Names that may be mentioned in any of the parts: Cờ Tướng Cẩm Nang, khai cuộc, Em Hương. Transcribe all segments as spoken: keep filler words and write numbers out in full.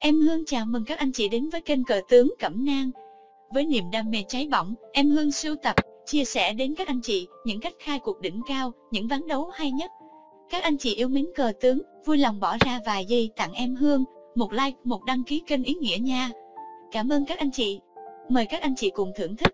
Em Hương chào mừng các anh chị đến với kênh Cờ Tướng Cẩm Nang. Với niềm đam mê cháy bỏng, Em Hương sưu tập, chia sẻ đến các anh chị những cách khai cuộc đỉnh cao, những ván đấu hay nhất. Các anh chị yêu mến cờ tướng, vui lòng bỏ ra vài giây tặng Em Hương một like, một đăng ký kênh ý nghĩa nha. Cảm ơn các anh chị. Mời các anh chị cùng thưởng thức.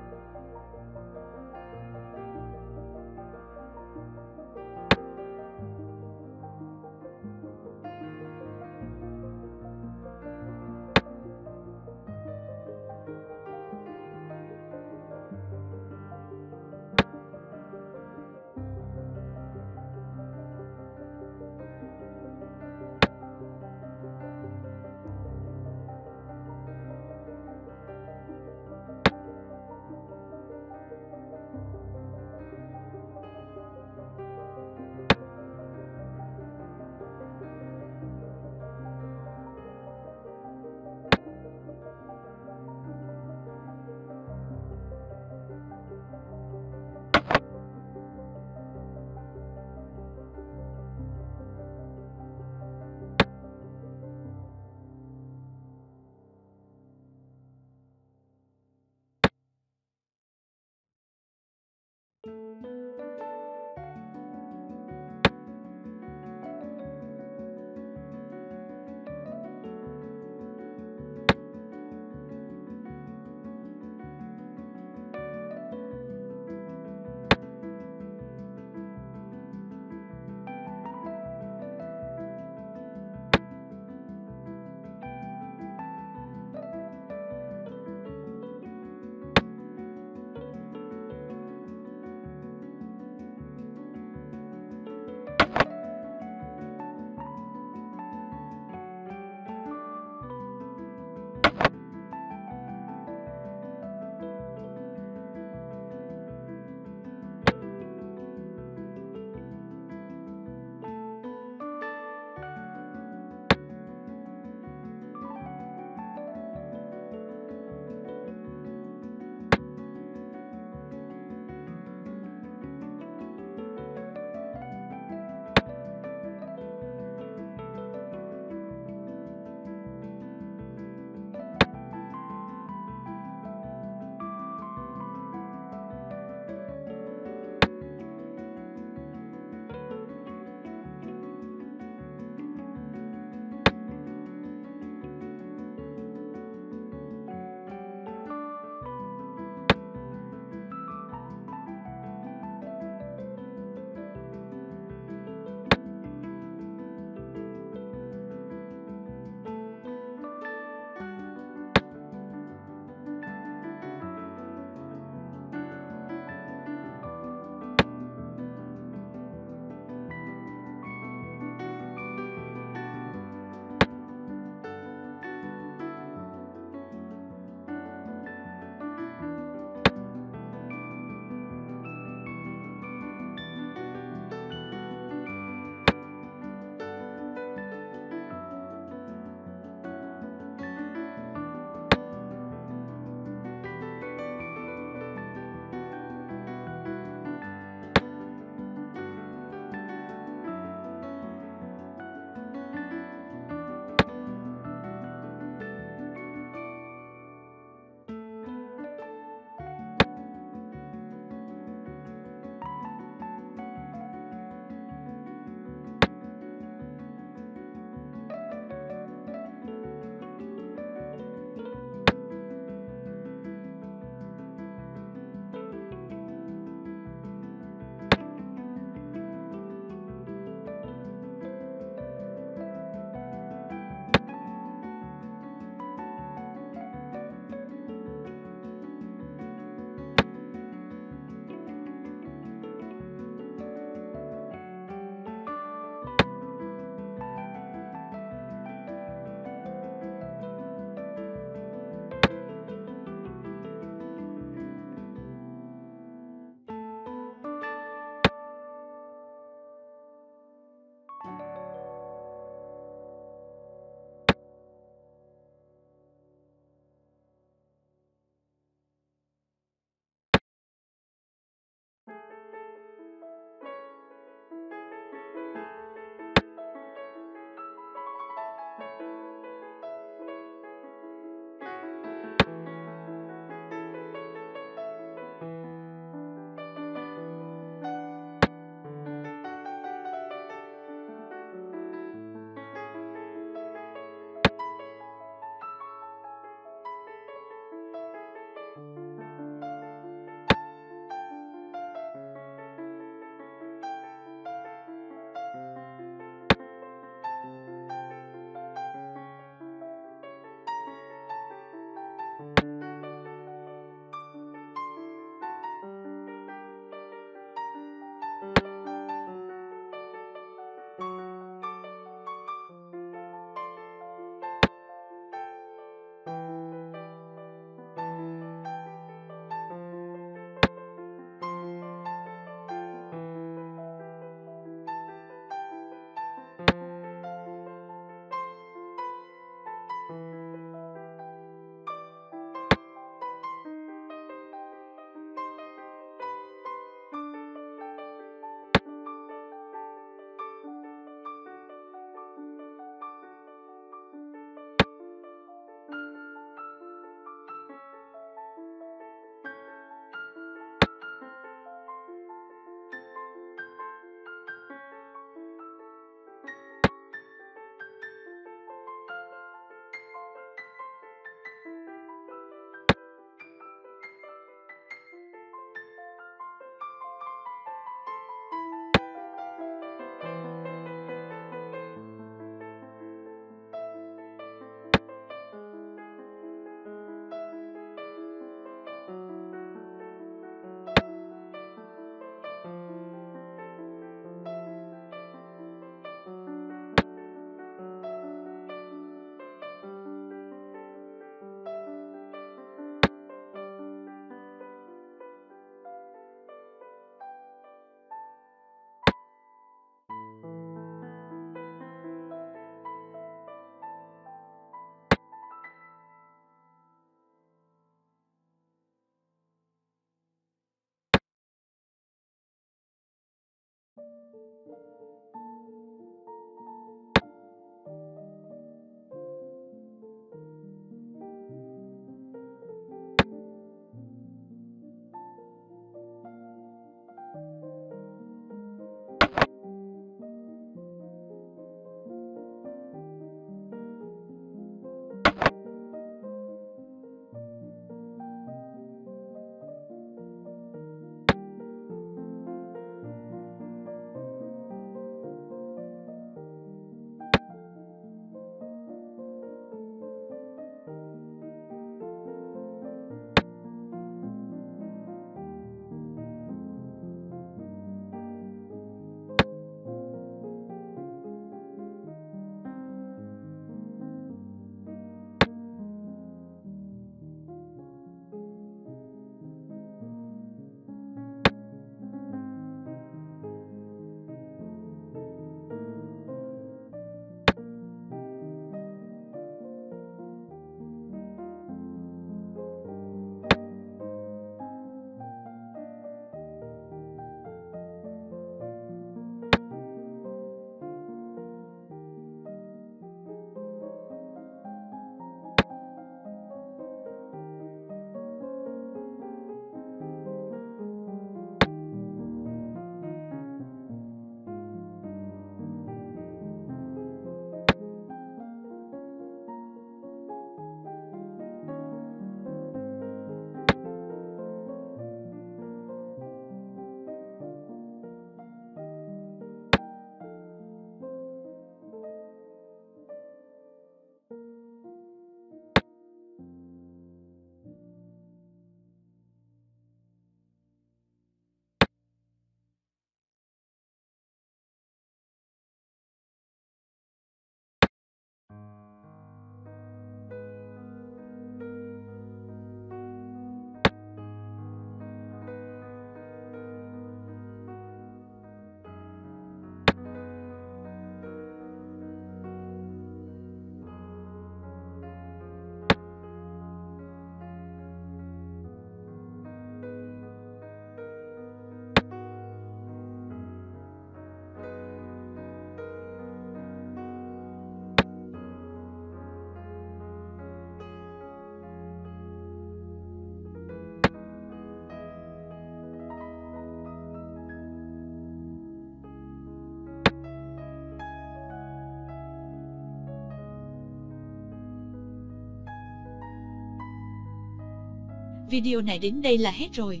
Video này đến đây là hết rồi.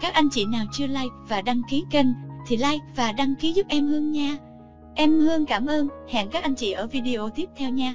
Các anh chị nào chưa like và đăng ký kênh thì like và đăng ký giúp em Hương nha. Em Hương cảm ơn, hẹn các anh chị ở video tiếp theo nha.